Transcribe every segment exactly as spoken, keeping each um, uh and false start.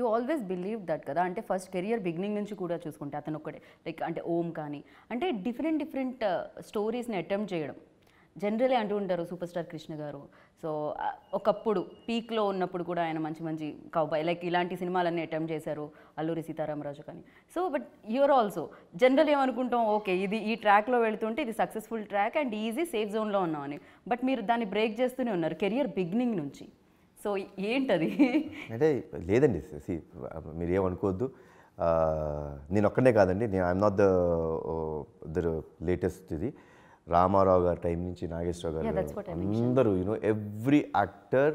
you always believed that kada ante first career beginning nunchi kuda chusukunte athanu okade like ante om kaani ante different different uh, stories ni attempt cheyadam generally అంటూ ఉంటారు super star Krishna గారు. So ఒకప్పుడు పీక్లో ఉన్నప్పుడు కూడా ఆయన మంచి మంచి cowboy like ఇలాంటి సినిమాలన్నీ అటెంప్ట్ చేశారు, అల్లూరి సీతారామరాజు కానీ. So but you're also general ఏమనుకుంటాం, ఓకే ఇది ఈ ట్రాక్లో వెళుతుంటే ఇది successful track and easy safe జోన్లో ఉన్నామని, బట్ మీరు దాన్ని బ్రేక్ చేస్తూనే ఉన్నారు కెరియర్ బిగినింగ్ నుంచి. సో ఏంటది అంటే? లేదండి, మీరు ఏమనుకోవద్దు, నేను ఒక్కడే కాదండి, నేను I'm not the the latest. ఇది రామారావు గారి టైం నుంచి నాగేశ్వరరావు గారు అందరూ you know every actor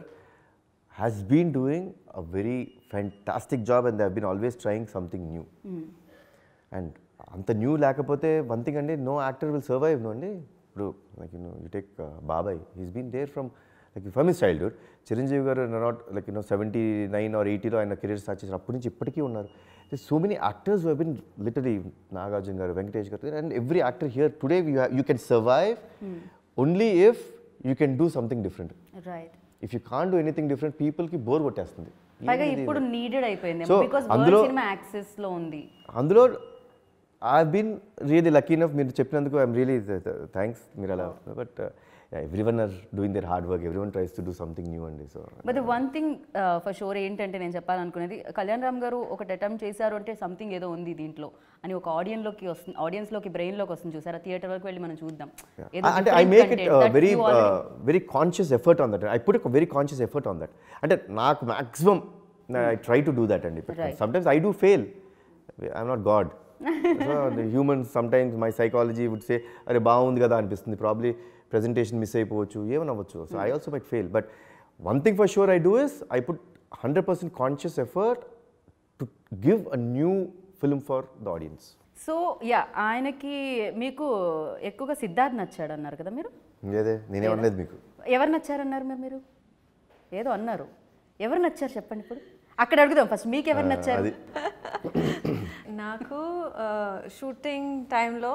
has been doing a very fantastic job and they have always trying something new. And అంత న్యూ లేకపోతే వన్ థింగ్ అండి, no actor will survive. No అండి, ఇప్పుడు లైక్ యూనో యూ టేక్ బాబాయ్, he's been there from like from his childhood. Chiranjeevi గారు not like you know seventy nine or ఎయిటీలో ఆయన career start చేశారు, అప్పటి నుంచి ఇప్పటికీ ఉన్నారు. So many actors who have been literally Nagarjun garu, Venkatesh garu, and every actor here today you have, you can survive hmm. only if you can do something different. Right. If you can't do anything different, people ki bore kotestundi. Paga ippudu needed ayipoyindi because world cinema access lo undi. Andulo I have been really lucky enough. Meer cheppinanduku I am really thanks Mirala, but uh, yeah, everyone are doing their hard work, everyone tries to do something new and so. But the one thing uh, for sure ఏంటంటే నేను చెప్పాలనుకునేది, కళ్యాణ్ రామ్ గారు ఒకటి attempt చేశారు అంటే something ఏదో ఉంది దీంట్లో అని ఒక ఆడియన్స్లోకి వస్తుంది, ఆడియన్స్లోకి బ్రెయిన్లోకి వస్తుంది. చూసారా థియేటర్ వరకు వెళ్ళి మనం చూద్దాం. అంటే I make it very very conscious effort on that. I put a very conscious effort on that. అంటే నాకు maximum I try to do that అండి. Sometimes I do fail, I'm not God. So humans sometimes my psychology would say అరే బాగుంది కదా అనిపిస్తుంది, probably presentation miss ayipochu evana avachchu. So I also might fail, but one thing for sure I do is I put one hundred percent conscious effort to give a new film for the audience. So yeah, aanaki meeku ekkuva Siddharth nachchadu annaru kada meeru? Lede, nene annaledu. Meeku evaru nachcharu annaru mer? Meeru edo annaru, evaru nachcharu cheppandi. Ippudu అక్కడ అడుగుదాం first, మీకు ఎవరు నచ్చారు? నాకు shooting టైంలో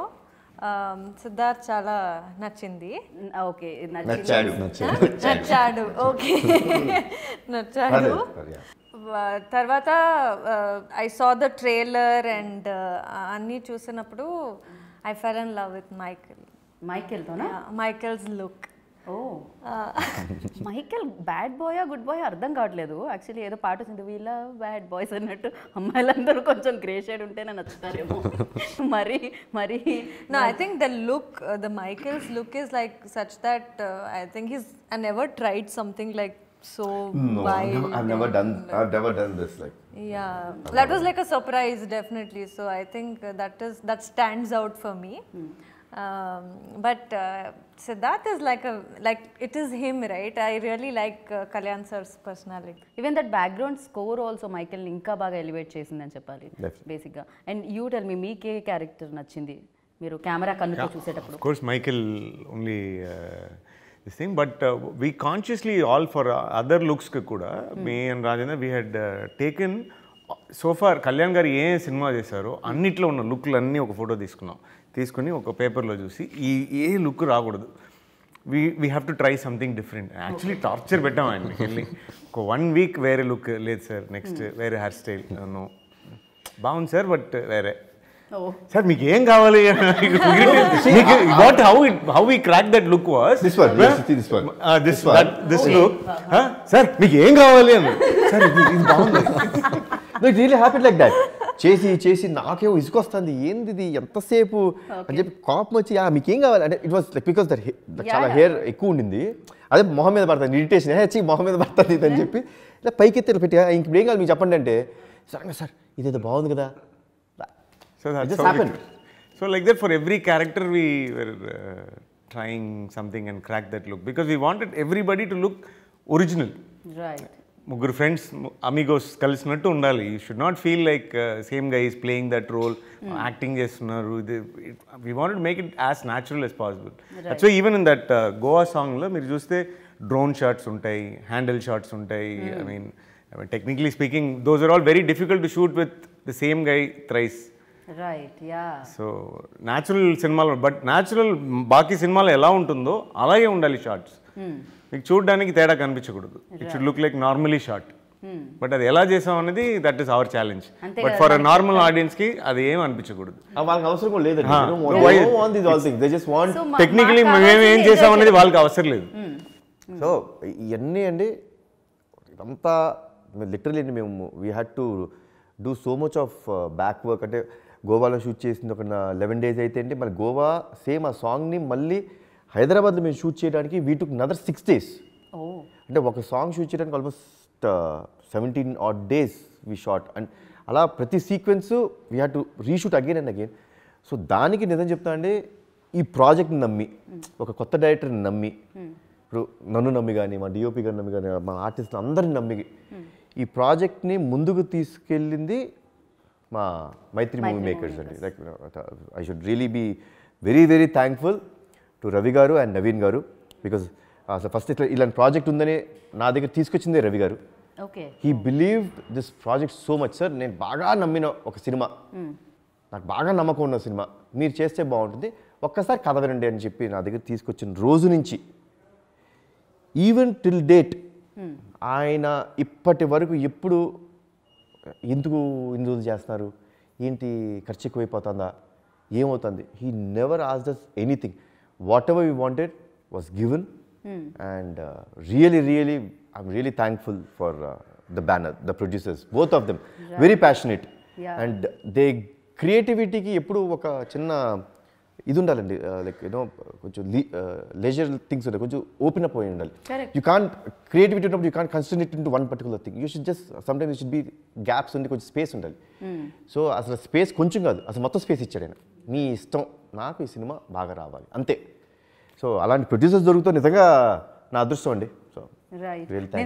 సిద్ధార్థ్ చాలా నచ్చింది. Okay, నచ్చాడు నచ్చాడు ఓకే నచ్చాడు. తర్వాత I saw the trailer and అన్నీ చూసినప్పుడు I fell in love with Michael. Michael తోనా? Michael's look. Michael bad boy good boy అర్థం కావట్లేదు యాక్చువల్లీ. ఏదో పాట వచ్చింది వీళ్ళ బ్యాడ్ బాయ్స్ అన్నట్టు, అమ్మాయిలందరూ కొంచెం గ్రే షేడ్ ఉంటేనే నచ్చుతారేమో మరి మరి నా. I think the look, the Michael's look is like such that I think he's I never tried something like so no, wild. No, I've never done I've never done this like. Yeah, that was like a surprise definitely. So I think that is that stands out for me. Hmm. Um, but uh, Siddharth is like a like it is him, right? I really like uh, Kalyan sir's personality. Even that background score also Michael inka baga elevate chesindani cheppali basically. And you tell me, meeke character nachindi meeru camera kannuko chusetapudu? Of course Michael only uh, this thing, but uh, we consciously all for uh, other looks kuda hmm. me and Rajana we had uh, taken so far Kalyan garu ఏ సినిమా చేశారో అన్నిట్లో ఉన్న లుక్లు అన్నీ ఒక photo తీసుకున్నాం. తీసుకుని ఒక పేపర్లో చూసి ఈ ఏ లుక్ రాకూడదు, we we have to try something different. Actually torture పెట్టాం ఆయన వెళ్ళి ఒక వన్ వీక్ వేరే లుక్, లేదు సార్ నెక్స్ట్ వేరే హెయిర్ స్టైల్, నో బాగుంది సార్ బట్ వేరే సార్ మీకు ఏం కావాలి. How how we crack that look was this one, this look sir మీకు ఏం కావాలి అని సార్ ఇది బాగుంది. No, it really happened like that. చేసి చేసి నాకేమో ఇసుకొస్తుంది, ఏంది ఇది ఎంతసేపు అని చెప్పి కాపం వచ్చి మీకేం కావాలి అంటే it was like because that చాలా హెయిర్ ఎక్కువ ఉండింది, అదే మొహం మీద పడుతుంది ఇరిటేషన్, వచ్చి మొహం మీద పడుతుంది ఇది అని చెప్పి ఇలా పైకి ఎత్తి పెట్టి ఇంకేం కావాలి మీకు చెప్పండి అంటే సార్ సార్ ఇదేదో బాగుంది కదా. So like that for every character we were trying something and crack that look because we wanted everybody to look original. Right, ముగ్గురు ఫ్రెండ్స్ అమిగోస్ కలిసినట్టు ఉండాలి. You should not feel like same guy is playing that role, acting చేస్తున్నారు. We wanted make it as natural as possible. So even in that Goa సాంగ్లో మీరు చూస్తే drone shots ఉంటాయి, handle shots ఉంటాయి. I mean technically speaking those are all very difficult to shoot with the same guy thrice. Right, yeah. So natural సినిమాలో but natural బాకీ సినిమాలో ఎలా ఉంటుందో అలాగే ఉండాలి షాట్స్, మీకు చూడడానికి తేడా కనిపించకూడదు. It should look like normally shot. Hmm. But అది ఎలా చేసాం అనేది that is our challenge. But for a normal audience కి అది ఏం అనిపించకూడదు. వాళ్ళకి అవసరం లేదు. దే జస్ట్ వాంట్ టెక్నికల్లీ మేము ఏం చేసాం అనేది వాళ్ళకి అవసరం లేదు. సో ఇవన్నీ అండి అంతా లిటరలీ అండి మేము we had to do so much of back work. అంటే గోవాలో షూట్ చేసింది ఒక లెవెన్ డేస్ అయితే అండి మళ్ళీ గోవా సేమ్ ఆ సాంగ్ని మళ్ళీ హైదరాబాద్లో మేము షూట్ చేయడానికి we took another six days అంటే ఒక సాంగ్ షూట్ చేయడానికి almost seventeen or days we shot. And అలా ప్రతి sequence we had to reshoot again and again. So దానికి నిజం చెప్తా అండి ఈ ప్రాజెక్ట్ని నమ్మి ఒక కొత్త డైరెక్టర్ని నమ్మి ఇప్పుడు నన్ను నమ్మి కానీ మా డిఓపి గారిని నమ్మి కానీ మా ఆర్టిస్ట్ అందరిని నమ్మి ఈ ప్రాజెక్ట్ని ముందుకు తీసుకెళ్ళింది మా మైత్రి మూవీ మేకర్స్ అండి. Like I should really be very very thankful to Ravi గారు అండ్ నవీన్ గారు. బికాజ్ అసలు ఫస్ట్ ఇట్లా ఇలాంటి ప్రాజెక్ట్ ఉందని నా దగ్గర తీసుకొచ్చిందే రవి గారు. Okay he believed this project so much. Sir నేను బాగా నమ్మిన ఒక సినిమా, నాకు బాగా నమ్మకం ఉన్న సినిమా మీరు చేస్తే బాగుంటుంది, ఒక్కసారి కథ వినండి అని చెప్పి నా దగ్గర తీసుకొచ్చిన రోజు నుంచి ఈవెన్ టిల్ డేట్ ఆయన ఇప్పటి వరకు ఎప్పుడు ఎందుకు ఇన్ని రోజులు చేస్తున్నారు, ఏంటి ఖర్చు ఎక్కువైపోతుందా, ఏమవుతుంది, he never asked us anything. Whatever you wanted was given. And really really I'm really thankful for the banner, the producers, both of them very passionate. And they క్రియేటివిటీకి ఎప్పుడు ఒక చిన్న ఇది ఉండాలండి, లైక్ యూనో కొంచెం leisure things ఉంటాయి, కొంచెం open up అయి ఉండాలి. యూ కాంట్ క్రియేటివిటీ ఉన్నప్పుడు you can't concentrate in to one particular thing. You should just sometimes you should be gaps ఉండి కొంచెం స్పేస్ ఉండాలి. సో అసలు స్పేస్ కొంచెం కాదు, అసలు మొత్తం స్పేస్ ఇచ్చాడు ఆయన. మీ ఇష్టం, నాకు ఈ సినిమా బాగా రావాలి అంతే. సో అలాంటి ప్రొడ్యూసర్స్ దొరుకుతాయి, నిజంగా నా అదృష్టం అండి. So real thanks.